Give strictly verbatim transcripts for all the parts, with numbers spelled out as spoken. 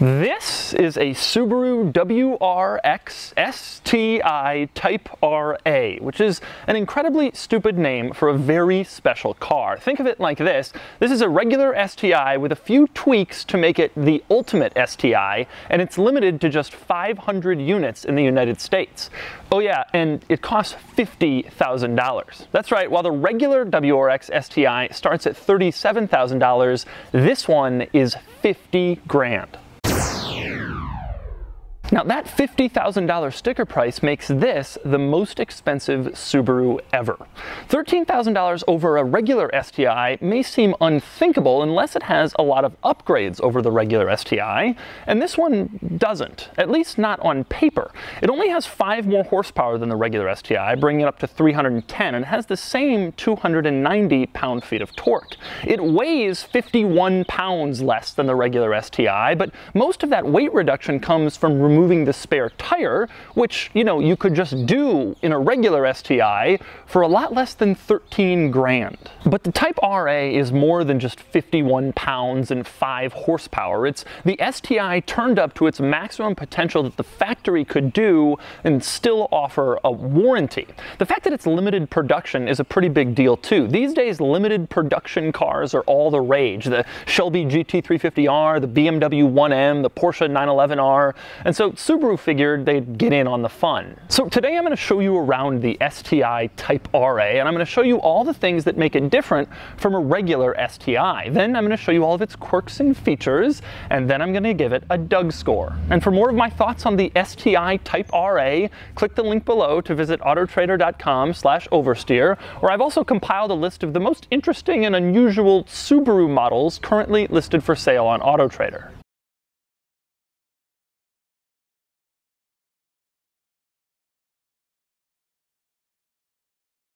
This is a Subaru W R X S T I Type R A, which is an incredibly stupid name for a very special car. Think of it like this. This is a regular S T I with a few tweaks to make it the ultimate S T I, and it's limited to just five hundred units in the United States. Oh yeah, and it costs fifty thousand dollars. That's right, while the regular W R X S T I starts at thirty-seven thousand dollars, this one is fifty grand. Now that fifty thousand dollar sticker price makes this the most expensive Subaru ever. thirteen thousand dollars over a regular S T I may seem unthinkable unless it has a lot of upgrades over the regular S T I, and this one doesn't, at least not on paper. It only has five more horsepower than the regular S T I, bringing it up to three hundred ten, and has the same two hundred ninety pound-feet of torque. It weighs fifty-one pounds less than the regular S T I, but most of that weight reduction comes from removing Removing the spare tire, which, you know, you could just do in a regular S T I for a lot less than thirteen grand. But the Type R A is more than just fifty-one pounds and five horsepower. It's the S T I turned up to its maximum potential that the factory could do and still offer a warranty. The fact that it's limited production is a pretty big deal too. These days, limited production cars are all the rage. The Shelby G T three fifty R, the B M W one M, the Porsche nine eleven R, and so Subaru figured they'd get in on the fun. So today I'm going to show you around the S T I Type R A, and I'm going to show you all the things that make it different from a regular S T I. Then I'm going to show you all of its quirks and features, and then I'm going to give it a Doug score. And for more of my thoughts on the S T I Type R A, click the link below to visit autotrader dot com slash oversteer, where I've also compiled a list of the most interesting and unusual Subaru models currently listed for sale on Autotrader.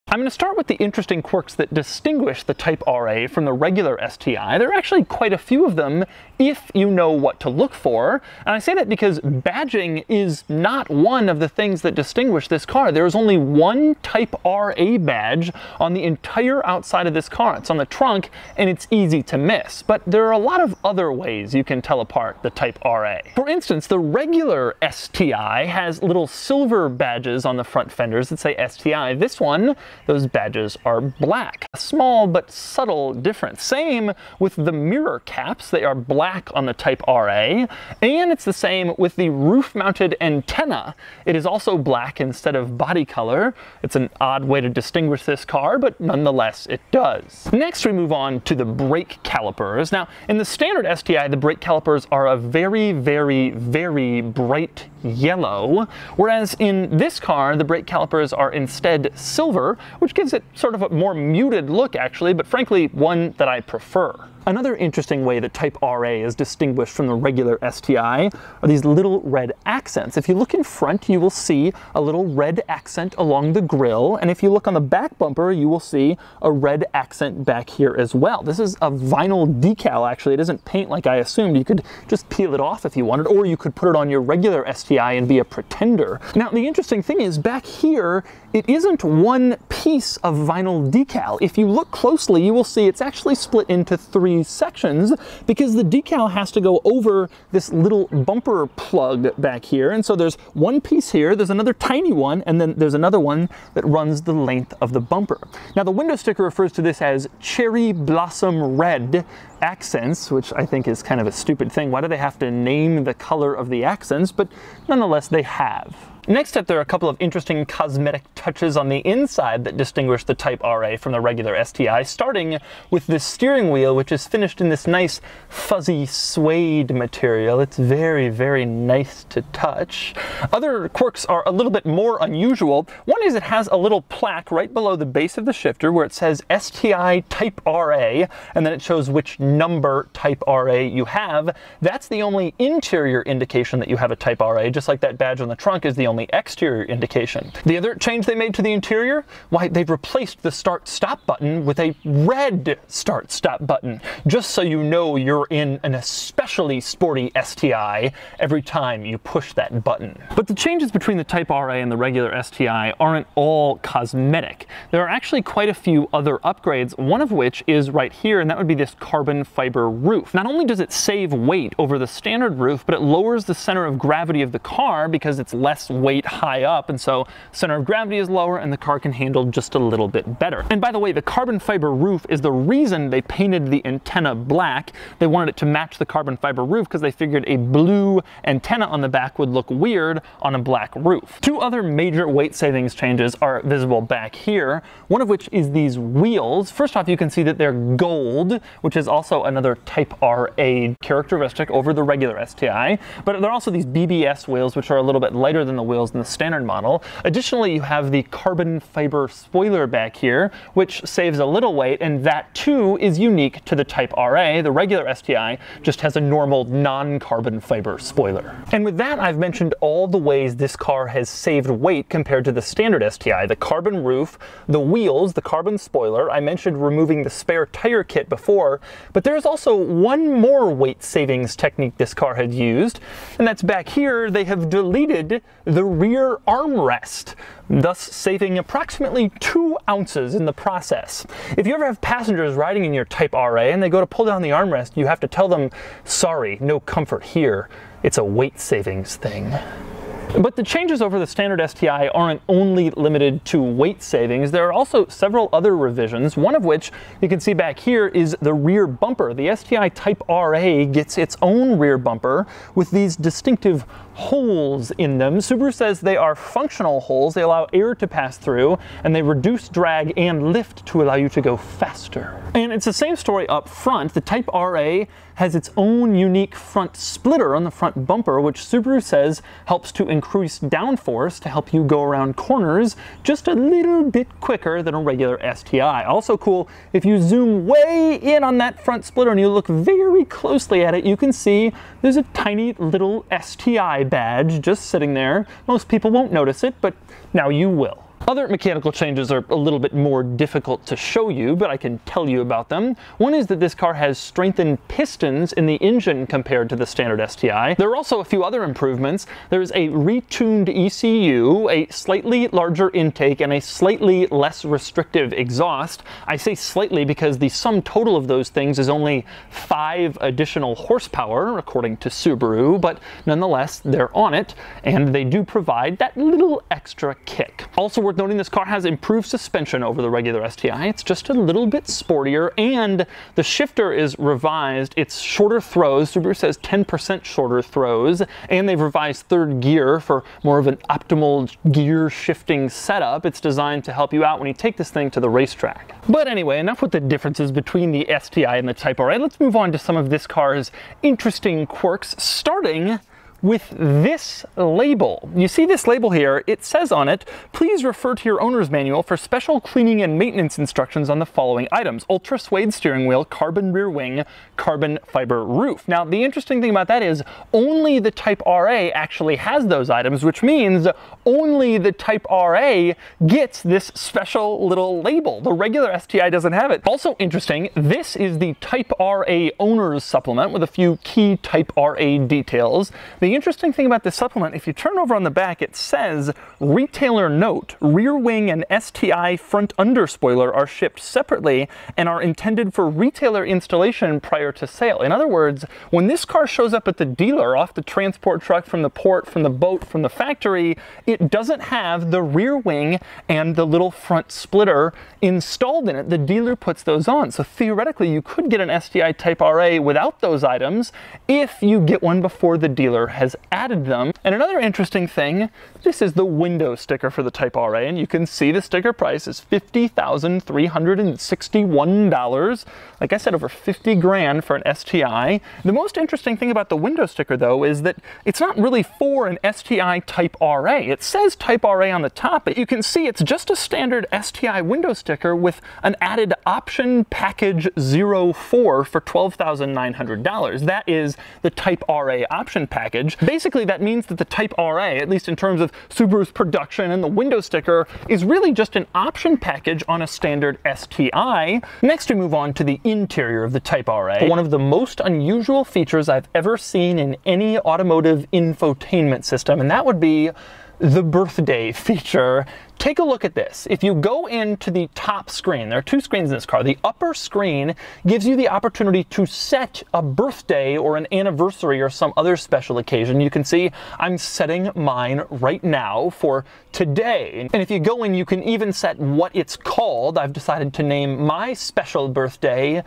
I'm going to start with the interesting quirks that distinguish the Type R A from the regular S T I. There are actually quite a few of them if you know what to look for. And I say that because badging is not one of the things that distinguish this car. There is only one Type R A badge on the entire outside of this car. It's on the trunk, and it's easy to miss. But there are a lot of other ways you can tell apart the Type R A. For instance, the regular S T I has little silver badges on the front fenders that say S T I. This one, those badges are black. A small but subtle difference. Same with the mirror caps. They are black on the Type R A, and it's the same with the roof-mounted antenna. It is also black instead of body color. It's an odd way to distinguish this car, but nonetheless it does. Next, we move on to the brake calipers. Now, in the standard S T I, the brake calipers are a very, very, very bright yellow, whereas in this car, the brake calipers are instead silver, which gives it sort of a more muted look, actually, but frankly, one that I prefer. Another interesting way that Type R A is distinguished from the regular S T I are these little red accents. If you look in front, you will see a little red accent along the grille, and if you look on the back bumper, you will see a red accent back here as well. This is a vinyl decal, actually. It isn't paint like I assumed. You could just peel it off if you wanted, or you could put it on your regular S T I and be a pretender. Now, the interesting thing is, back here, it isn't one piece of vinyl decal. If you look closely, you will see it's actually split into three sections because the decal has to go over this little bumper plug back here. And so there's one piece here, there's another tiny one, and then there's another one that runs the length of the bumper. Now, the window sticker refers to this as cherry blossom red accents, which I think is kind of a stupid thing. Why do they have to name the color of the accents? But nonetheless, they have. Next up, there are a couple of interesting cosmetic touches on the inside that distinguish the Type R A from the regular S T I, starting with this steering wheel, which is finished in this nice fuzzy suede material. It's very, very nice to touch. Other quirks are a little bit more unusual. One is it has a little plaque right below the base of the shifter where it says S T I Type R A, and then it shows which number Type R A you have. That's the only interior indication that you have a Type R A, just like that badge on the trunk is the only only exterior indication. The other change they made to the interior, why, they've replaced the start-stop button with a red start-stop button, just so you know you're in an especially sporty S T I every time you push that button. But the changes between the Type R A and the regular S T I aren't all cosmetic. There are actually quite a few other upgrades, one of which is right here, and that would be this carbon fiber roof. Not only does it save weight over the standard roof, but it lowers the center of gravity of the car because it's less weight high up, and so center of gravity is lower and the car can handle just a little bit better. And by the way, the carbon fiber roof is the reason they painted the antenna black. They wanted it to match the carbon fiber roof because they figured a blue antenna on the back would look weird on a black roof. Two other major weight savings changes are visible back here, one of which is these wheels. First off, you can see that they're gold, which is also another Type R A characteristic over the regular S T I, but there are also these B B S wheels, which are a little bit lighter than the wheels in the standard model. Additionally, you have the carbon fiber spoiler back here, which saves a little weight, and that too is unique to the Type R A. The regular S T I just has a normal non-carbon fiber spoiler. And with that, I've mentioned all the ways this car has saved weight compared to the standard S T I. The carbon roof, the wheels, the carbon spoiler. I mentioned removing the spare tire kit before, but there's also one more weight savings technique this car had used, and that's back here. They have deleted the rear armrest, thus saving approximately two ounces in the process. If you ever have passengers riding in your Type R A and they go to pull down the armrest, you have to tell them, sorry, no comfort here. It's a weight savings thing. But the changes over the standard S T I aren't only limited to weight savings. There are also several other revisions, one of which you can see back here is the rear bumper. The S T I Type R A gets its own rear bumper with these distinctive holes in them. Subaru says they are functional holes. They allow air to pass through, and they reduce drag and lift to allow you to go faster. And it's the same story up front. The Type R A has its own unique front splitter on the front bumper, which Subaru says helps to increase downforce to help you go around corners just a little bit quicker than a regular S T I. Also cool, if you zoom way in on that front splitter and you look very closely at it, you can see there's a tiny little S T I badge just sitting there. Most people won't notice it, but now you will. Other mechanical changes are a little bit more difficult to show you, but I can tell you about them. One is that this car has strengthened pistons in the engine compared to the standard S T I. There are also a few other improvements. There's a retuned E C U, a slightly larger intake, and a slightly less restrictive exhaust. I say slightly because the sum total of those things is only five additional horsepower, according to Subaru, but nonetheless, they're on it, and they do provide that little extra kick. Also worth noting, this car has improved suspension over the regular S T I. It's just a little bit sportier, and the shifter is revised. It's shorter throws. Subaru says ten percent shorter throws, and they've revised third gear for more of an optimal gear shifting setup. It's designed to help you out when you take this thing to the racetrack. But anyway, enough with the differences between the S T I and the Type R A. Let's move on to some of this car's interesting quirks, starting with this label. You see this label here, it says on it, please refer to your owner's manual for special cleaning and maintenance instructions on the following items: ultra suede steering wheel, carbon rear wing, carbon fiber roof. Now, the interesting thing about that is only the Type R A actually has those items, which means only the Type R A gets this special little label. The regular S T I doesn't have it. Also interesting, this is the Type R A owner's supplement with a few key Type R A details. The The interesting thing about this supplement, if you turn over on the back, it says retailer note, rear wing and S T I front under spoiler are shipped separately and are intended for retailer installation prior to sale. In other words, when this car shows up at the dealer off the transport truck from the port, from the boat, from the factory, it doesn't have the rear wing and the little front splitter installed in it. The dealer puts those on. So theoretically, you could get an S T I Type R A without those items if you get one before the dealer has has added them. And another interesting thing, this is the window sticker for the Type R A, and you can see the sticker price is fifty thousand three hundred sixty-one dollars. Like I said, over fifty grand for an S T I. The most interesting thing about the window sticker, though, is that it's not really for an S T I Type R A. It says Type R A on the top, but you can see it's just a standard S T I window sticker with an added option package zero four for twelve thousand nine hundred dollars. That is the Type R A option package. range. Basically, that means that the Type R A, at least in terms of Subaru's production and the window sticker, is really just an option package on a standard S T I. Next, we move on to the interior of the Type R A, one of the most unusual features I've ever seen in any automotive infotainment system, and that would be the birthday feature. Take a look at this. If you go into the top screen, there are two screens in this car. The upper screen gives you the opportunity to set a birthday or an anniversary or some other special occasion. You can see I'm setting mine right now for today. And if you go in, you can even set what it's called. I've decided to name my special birthday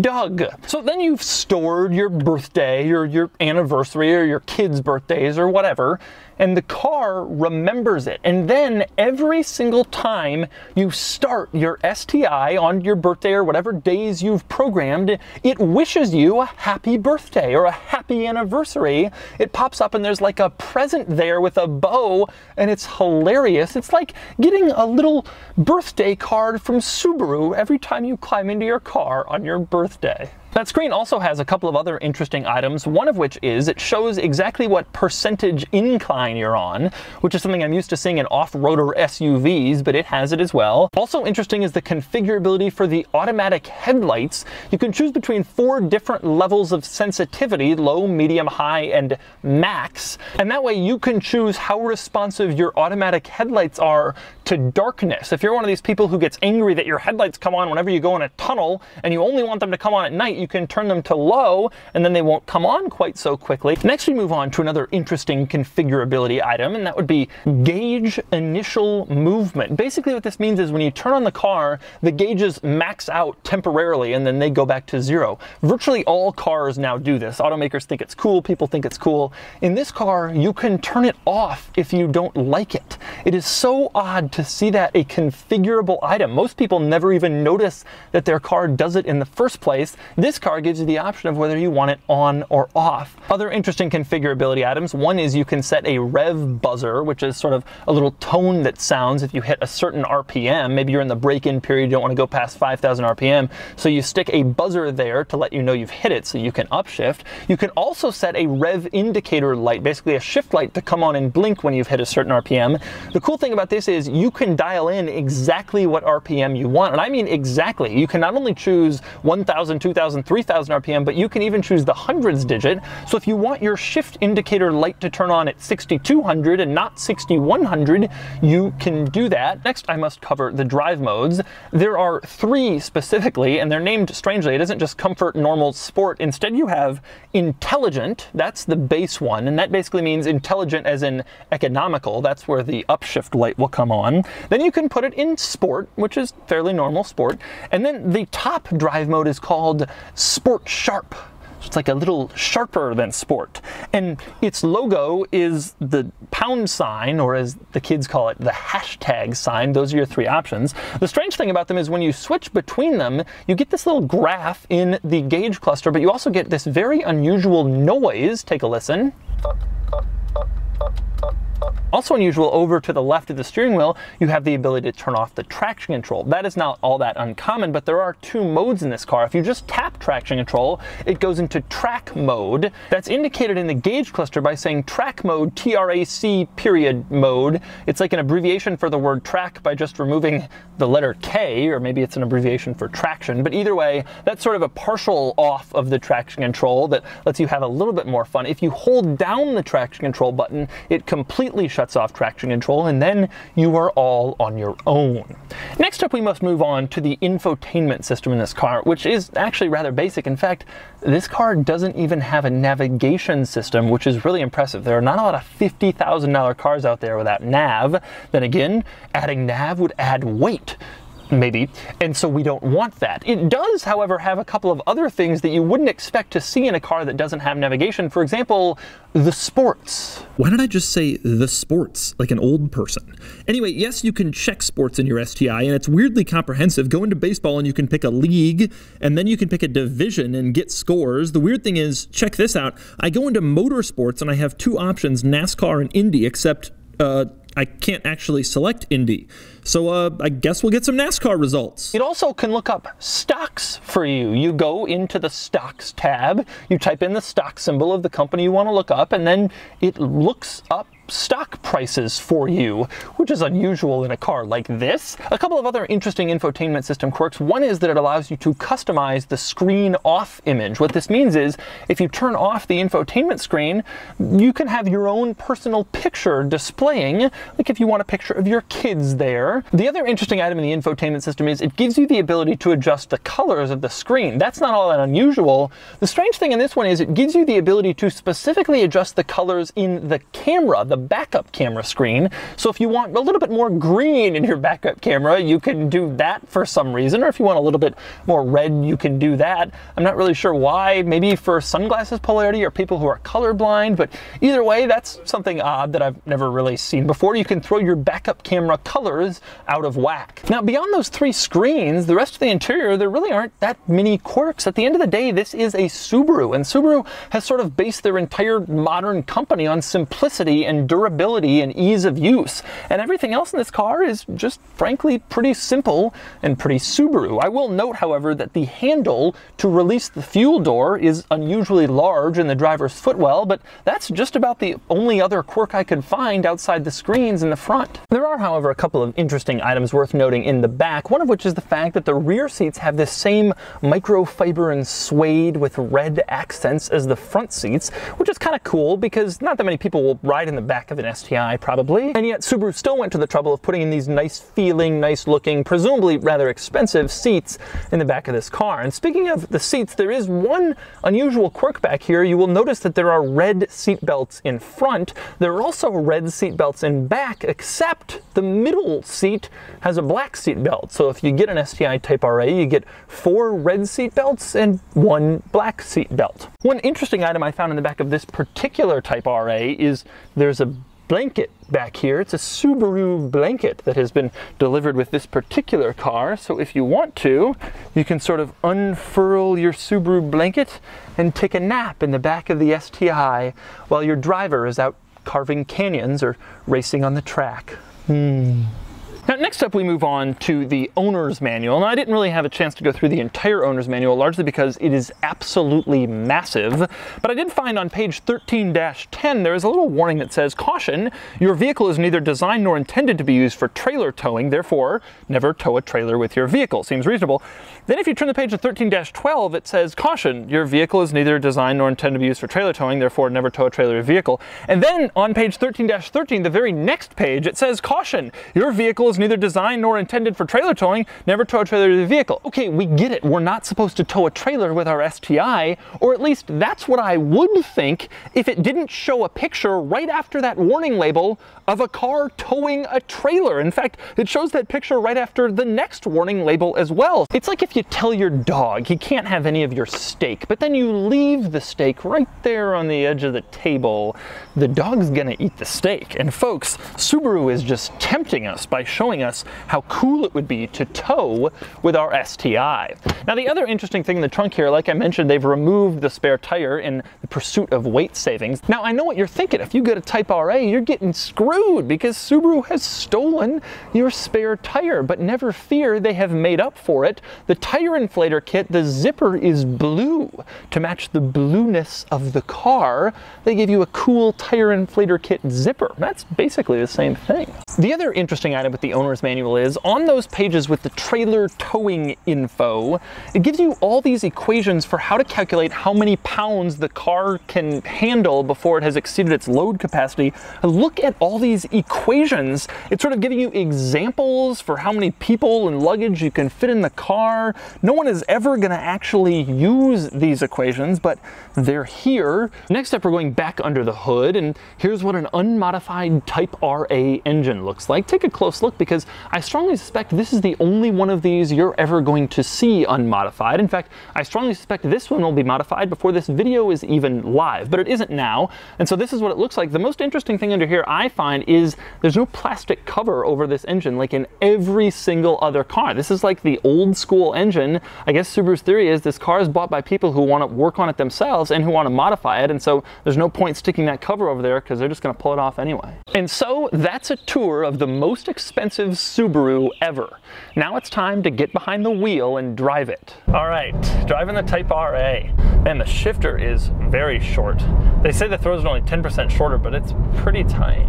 Doug. So then you've stored your birthday or your anniversary or your kids' birthdays or whatever, and the car remembers it. And then every Every single time you start your S T I on your birthday or whatever days you've programmed, it wishes you a happy birthday or a happy anniversary. It pops up and there's like a present there with a bow, and it's hilarious. It's like getting a little birthday card from Subaru every time you climb into your car on your birthday. That screen also has a couple of other interesting items, one of which is it shows exactly what percentage incline you're on, which is something I'm used to seeing in off-roader S U Vs, but it has it as well. Also interesting is the configurability for the automatic headlights. You can choose between four different levels of sensitivity, low, medium, high, and max, and that way you can choose how responsive your automatic headlights are to darkness. If you're one of these people who gets angry that your headlights come on whenever you go in a tunnel and you only want them to come on at night, you can turn them to low and then they won't come on quite so quickly. Next, we move on to another interesting configurability item, and that would be gauge initial movement. Basically what this means is when you turn on the car, the gauges max out temporarily and then they go back to zero. Virtually all cars now do this. Automakers think it's cool, people think it's cool. In this car, you can turn it off if you don't like it. It is so odd to see that a configurable item. Most people never even notice that their car does it in the first place. This car gives you the option of whether you want it on or off. Other interesting configurability items, one is you can set a rev buzzer, which is sort of a little tone that sounds if you hit a certain R P M. Maybe you're in the break-in period, you don't want to go past five thousand R P M, so you stick a buzzer there to let you know you've hit it so you can upshift. You can also set a rev indicator light, basically a shift light, to come on and blink when you've hit a certain R P M. The cool thing about this is you You can dial in exactly what R P M you want, and I mean exactly. You can not only choose one thousand, two thousand, three thousand R P M, but you can even choose the hundreds digit. So if you want your shift indicator light to turn on at sixty-two hundred and not sixty-one hundred, you can do that. Next, I must cover the drive modes. There are three specifically, and they're named strangely. It isn't just comfort, normal, sport. Instead, you have intelligent. That's the base one, and that basically means intelligent as in economical. That's where the upshift light will come on. Then you can put it in sport, which is fairly normal sport. And then the top drive mode is called Sport Sharp. It's like a little sharper than sport. And its logo is the pound sign, or as the kids call it, the hashtag sign. Those are your three options. The strange thing about them is when you switch between them, you get this little graph in the gauge cluster, but you also get this very unusual noise. Take a listen. Also unusual, over to the left of the steering wheel, you have the ability to turn off the traction control. That is not all that uncommon, but there are two modes in this car. If you just tap traction control, it goes into track mode. That's indicated in the gauge cluster by saying track mode, T R A C period mode. It's like an abbreviation for the word track by just removing the letter K, or maybe it's an abbreviation for traction. But either way, that's sort of a partial off of the traction control that lets you have a little bit more fun. If you hold down the traction control button, it completely shuts off traction control, and then you are all on your own. Next up, we must move on to the infotainment system in this car, which is actually rather basic. In fact, this car doesn't even have a navigation system, which is really impressive. There are not a lot of fifty thousand dollar cars out there without nav. Then again, adding nav would add weight, maybe, and so we don't want that. It does, however, have a couple of other things that you wouldn't expect to see in a car that doesn't have navigation. For example, the sports. Why did I just say the sports like an old person? Anyway, yes, you can check sports in your S T I, and it's weirdly comprehensive. Go into baseball and you can pick a league, and then you can pick a division and get scores. The weird thing is, check this out, I go into motorsports and I have two options, NASCAR and Indy, except uh, I can't actually select Indy. So uh, I guess we'll get some NASCAR results. It also can look up stocks for you. You go into the stocks tab, you type in the stock symbol of the company you want to look up, and then it looks up stock prices for you, which is unusual in a car like this. A couple of other interesting infotainment system quirks. One is that it allows you to customize the screen off image. What this means is if you turn off the infotainment screen, you can have your own personal picture displaying, like if you want a picture of your kids there. The other interesting item in the infotainment system is it gives you the ability to adjust the colors of the screen. That's not all that unusual. The strange thing in this one is it gives you the ability to specifically adjust the colors in the camera, the backup camera screen. So if you want a little bit more green in your backup camera, you can do that for some reason, or if you want a little bit more red, you can do that. I'm not really sure why, maybe for sunglasses polarity or people who are colorblind, but either way, that's something odd that I've never really seen before. You can throw your backup camera colors out of whack. Now, beyond those three screens, the rest of the interior, there really aren't that many quirks. At the end of the day, this is a Subaru, and Subaru has sort of based their entire modern company on simplicity and durability and ease of use, and everything else in this car is just frankly pretty simple and pretty Subaru. I will note, however, that the handle to release the fuel door is unusually large in the driver's footwell, but that's just about the only other quirk I could find outside the screens in the front. There are, however, a couple of interesting items worth noting in the back, one of which is the fact that the rear seats have this same microfiber and suede with red accents as the front seats, which is kind of cool because not that many people will ride in the back back of an S T I probably, and yet Subaru still went to the trouble of putting in these nice feeling, nice looking, presumably rather expensive seats in the back of this car. And speaking of the seats, there is one unusual quirk back here. You will notice that there are red seat belts in front. There are also red seat belts in back, except the middle seat has a black seat belt. So if you get an S T I Type R A, you get four red seat belts and one black seat belt. One interesting item I found in the back of this particular Type R A is there's a a blanket back here. It's a Subaru blanket that has been delivered with this particular car. So if you want to, you can sort of unfurl your Subaru blanket and take a nap in the back of the S T I while your driver is out carving canyons or racing on the track. Hmm. Now, next up, we move on to the owner's manual. Now, I didn't really have a chance to go through the entire owner's manual, largely because it is absolutely massive, but I did find on page thirteen dash ten, there is a little warning that says, caution, your vehicle is neither designed nor intended to be used for trailer towing, therefore, never tow a trailer with your vehicle. Seems reasonable. Then if you turn the page to thirteen dash twelve, it says, caution, your vehicle is neither designed nor intended to be used for trailer towing, therefore, never tow a trailer or vehicle. And then on page thirteen dash thirteen, the very next page, it says, caution, your vehicle is neither designed nor intended for trailer towing, never tow a trailer to the vehicle. Okay, we get it. We're not supposed to tow a trailer with our S T I, or at least that's what I would think if it didn't show a picture right after that warning label of a car towing a trailer. In fact, it shows that picture right after the next warning label as well. It's like if you tell your dog he can't have any of your steak, but then you leave the steak right there on the edge of the table. The dog's gonna eat the steak. And folks, Subaru is just tempting us by showing showing us how cool it would be to tow with our S T I. Now, the other interesting thing in the trunk here, like I mentioned, they've removed the spare tire in the pursuit of weight savings. Now, I know what you're thinking. If you get a Type R A, you're getting screwed because Subaru has stolen your spare tire, but never fear, they have made up for it. The tire inflator kit, the zipper is blue to match the blueness of the car. They give you a cool tire inflator kit zipper. That's basically the same thing. The other interesting item with the owner's manual is on those pages with the trailer towing info, it gives you all these equations for how to calculate how many pounds the car can handle before it has exceeded its load capacity. Look at all these equations. It's sort of giving you examples for how many people and luggage you can fit in the car. No one is ever going to actually use these equations, but they're here. Next up, we're going back under the hood, and here's what an unmodified Type R A engine looks like. Take a close look, because I strongly suspect this is the only one of these you're ever going to see unmodified. In fact, I strongly suspect this one will be modified before this video is even live, but it isn't now. And so this is what it looks like. The most interesting thing under here I find is there's no plastic cover over this engine like in every single other car. This is like the old school engine. I guess Subaru's theory is this car is bought by people who want to work on it themselves and who want to modify it. And so there's no point sticking that cover over there because they're just going to pull it off anyway. And so that's a tour of the most expensive Subaru ever. Now it's time to get behind the wheel and drive it. All right, driving the Type R A. Man, the shifter is very short. They say the throws are only ten percent shorter, but it's pretty tight.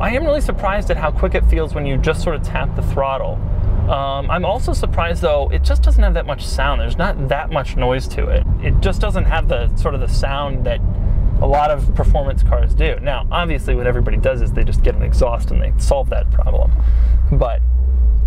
I am really surprised at how quick it feels when you just sort of tap the throttle. Um, I'm also surprised though, it just doesn't have that much sound. There's not that much noise to it. It just doesn't have the sort of the sound that a lot of performance cars do. Now, obviously what everybody does is they just get an exhaust and they solve that problem. But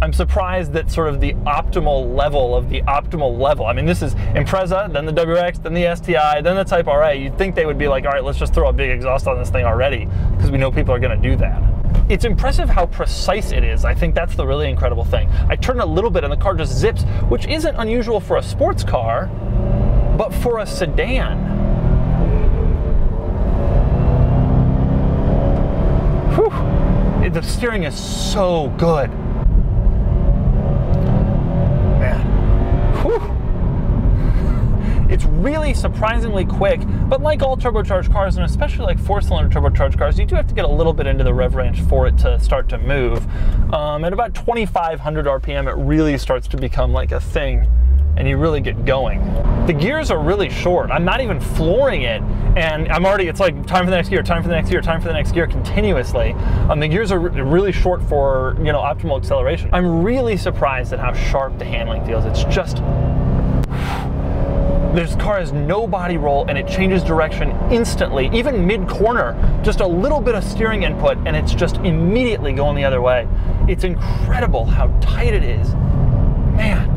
I'm surprised that sort of the optimal level of the optimal level. I mean, this is Impreza, then the W R X, then the S T I, then the Type R A. You'd think they would be like, all right, let's just throw a big exhaust on this thing already, because we know people are going to do that. It's impressive how precise it is. I think that's the really incredible thing. I turn a little bit and the car just zips, which isn't unusual for a sports car, but for a sedan. Whew. The steering is so good. It's really surprisingly quick, but like all turbocharged cars, and especially like four-cylinder turbocharged cars, you do have to get a little bit into the rev range for it to start to move. Um, at about twenty-five hundred R P M, it really starts to become like a thing, and you really get going. The gears are really short. I'm not even flooring it, and I'm already, it's like time for the next gear, time for the next gear, time for the next gear continuously. Um, the gears are really short for, you know, optimal acceleration. I'm really surprised at how sharp the handling feels. It's just, this car has no body roll and it changes direction instantly, even mid-corner, just a little bit of steering input and it's just immediately going the other way. It's incredible how tight it is. Man.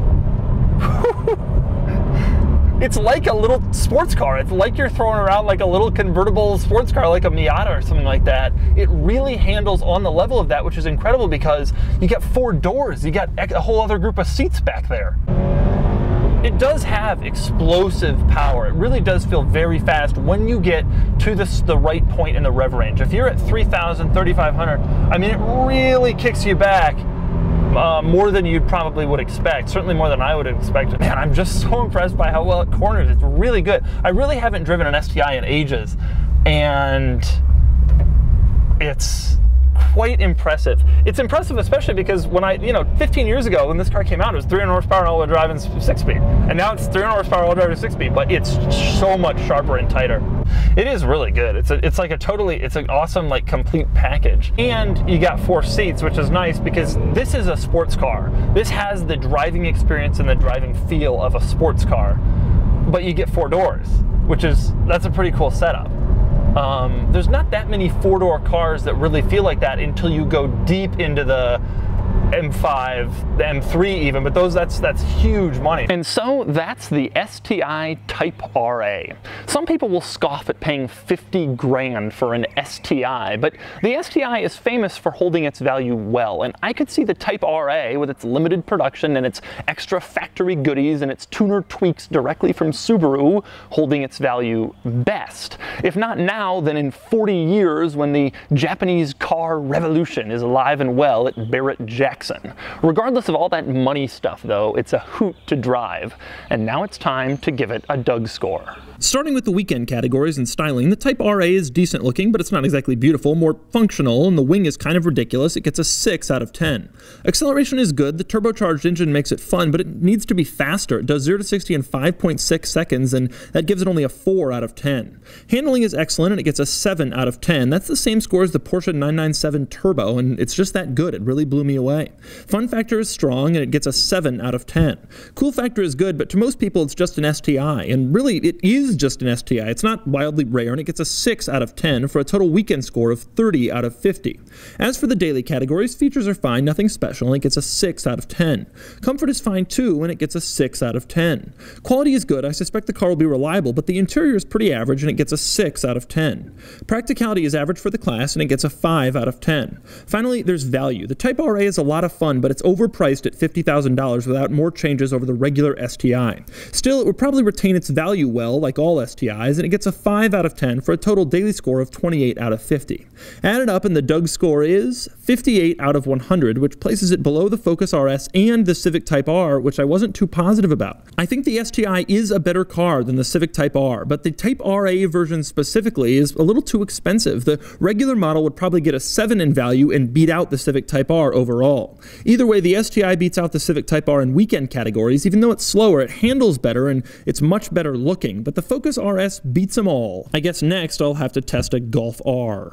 It's like a little sports car. It's like you're throwing around like a little convertible sports car, like a Miata or something like that. It really handles on the level of that, which is incredible because you got four doors, you got a whole other group of seats back there. It does have explosive power. It really does feel very fast when you get to this, the right point in the rev range. If you're at three thousand, thirty-five hundred, I mean, it really kicks you back uh, more than you probably would expect, certainly more than I would expect. Man, I'm just so impressed by how well it corners. It's really good. I really haven't driven an S T I in ages, and it's quite impressive. It's impressive especially because when I, you know, fifteen years ago when this car came out, it was three hundred horsepower all-wheel drive and six-speed. And now it's three hundred horsepower all-wheel drive and six-speed, but it's so much sharper and tighter. It is really good. It's a, it's like a totally, it's an awesome like complete package. And you got four seats, which is nice because this is a sports car. This has the driving experience and the driving feel of a sports car, but you get four doors, which is, that's a pretty cool setup. Um, there's not that many four-door cars that really feel like that until you go deep into the M five, the M three even, but those, that's, that's huge money. And so that's the S T I Type R A. Some people will scoff at paying fifty grand for an S T I, but the S T I is famous for holding its value well, and I could see the Type R A with its limited production and its extra factory goodies and its tuner tweaks directly from Subaru holding its value best. If not now, then in forty years when the Japanese car revolution is alive and well at Barrett-Jackson. Regardless of all that money stuff though, it's a hoot to drive, and now it's time to give it a Doug score. Starting with the weekend categories and styling, the Type R A is decent looking, but it's not exactly beautiful, more functional, and the wing is kind of ridiculous. It gets a six out of ten. Acceleration is good, the turbocharged engine makes it fun, but it needs to be faster. It does zero to sixty in five point six seconds, and that gives it only a four out of ten. Handling is excellent, and it gets a seven out of ten. That's the same score as the Porsche nine nine seven Turbo, and it's just that good. It really blew me away. Fun factor is strong, and it gets a seven out of ten. Cool factor is good, but to most people, it's just an S T I, and really, it is is just an S T I. It's not wildly rare, and it gets a six out of ten for a total weekend score of thirty out of fifty. As for the daily categories, features are fine, nothing special, and it gets a six out of ten. Comfort is fine too, and it gets a six out of ten. Quality is good. I suspect the car will be reliable, but the interior is pretty average, and it gets a six out of ten. Practicality is average for the class, and it gets a five out of ten. Finally, there's value. The Type R A is a lot of fun, but it's overpriced at fifty thousand dollars without more changes over the regular S T I. Still, it would probably retain its value well, like all S T Is, and it gets a five out of ten for a total daily score of twenty-eight out of fifty. Added up, and the Doug score is fifty-eight out of one hundred, which places it below the Focus R S and the Civic Type R, which I wasn't too positive about. I think the S T I is a better car than the Civic Type R, but the Type R A version specifically is a little too expensive. The regular model would probably get a seven in value and beat out the Civic Type R overall. Either way, the S T I beats out the Civic Type R in weekend categories. Even though it's slower, it handles better, and it's much better looking, but the Focus R S beats them all. I guess next I'll have to test a Golf R.